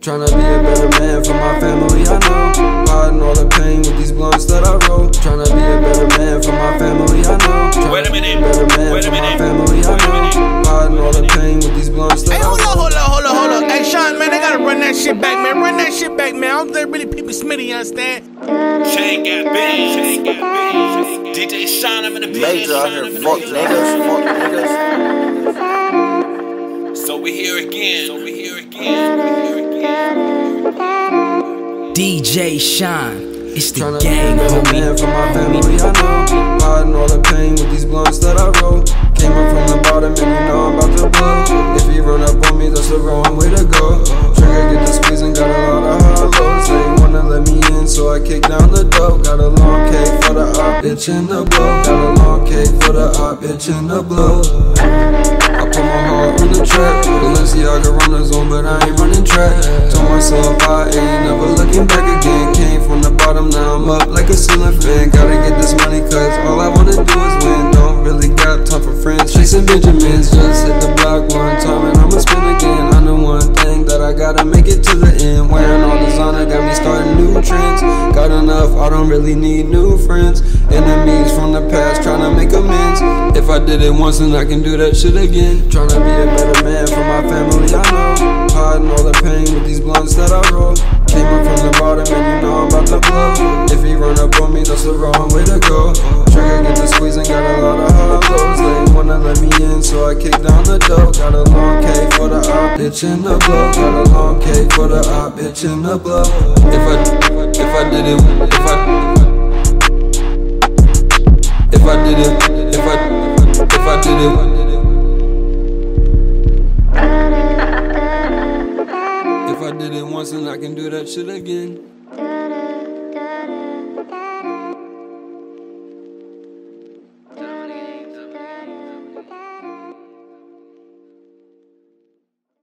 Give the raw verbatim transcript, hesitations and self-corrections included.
Tryna be a better man for my family, I know. Hiding all the pain with these blunts that I roll. Tryna be a better man for my family, I know. Wait a minute, wait a minute, family, I know. Hiding all the pain with these blunts that I roll. Hey, hold up, hold up, hold up, hold up. Hey, Sean, man, they gotta run that shit back, man. Run that shit back, man. I don't think really people Smitty, you understand? Chain got bangs, chain got bangs. D J Sean, I'm in the beat. Major out here, fuck niggas, fuck niggas. So we here again, so we here again, we here again. D J Shon, it's the tryna gang, homie. Man for my family, I know. Hiding all the pain with these blunts that I roll. Came up from the bottom and you know I'm about to blow. If you run up on me, that's the wrong way to go. Trigger get the squeeze and got a lot of high lows. They wanna let me in, so I kick down the door. Got a long cake for the op, bitch in the blow. Got a long cake for the op, bitch in the blow. Put my heart on the track, Balenciaga run the zone, but I ain't running track. Told myself I ain't never looking back again. Came from the bottom, now I'm up like a ceiling fan. Gotta get this money, cause all I wanna do is win. Don't really got time for friends, chasing Benjamins. Just hit the block one time and I'ma spin again. I know one thing that I gotta make it to the end. Wearing all designer got me starting new trends. Got enough, I don't really need new friends. Enemies from the past, tryna make amends. If I did it once, then I can do that shit again. Tryna be a better man for my family, I know. Hiding all the pain with these blunts that I roll. Came up from the bottom and you know I'm about to blow. If he run up on me, that's the wrong way to go. Trigger get the squeeze and got a lot of high lows. They wanna let me in, so I kick down the door. Got a long K for the op, bitch in the blow. Got a long K for the op, bitch in the blow. If I, if I did it, if I If I did it, if I, if I did it, if I did it once, then I can do that shit again.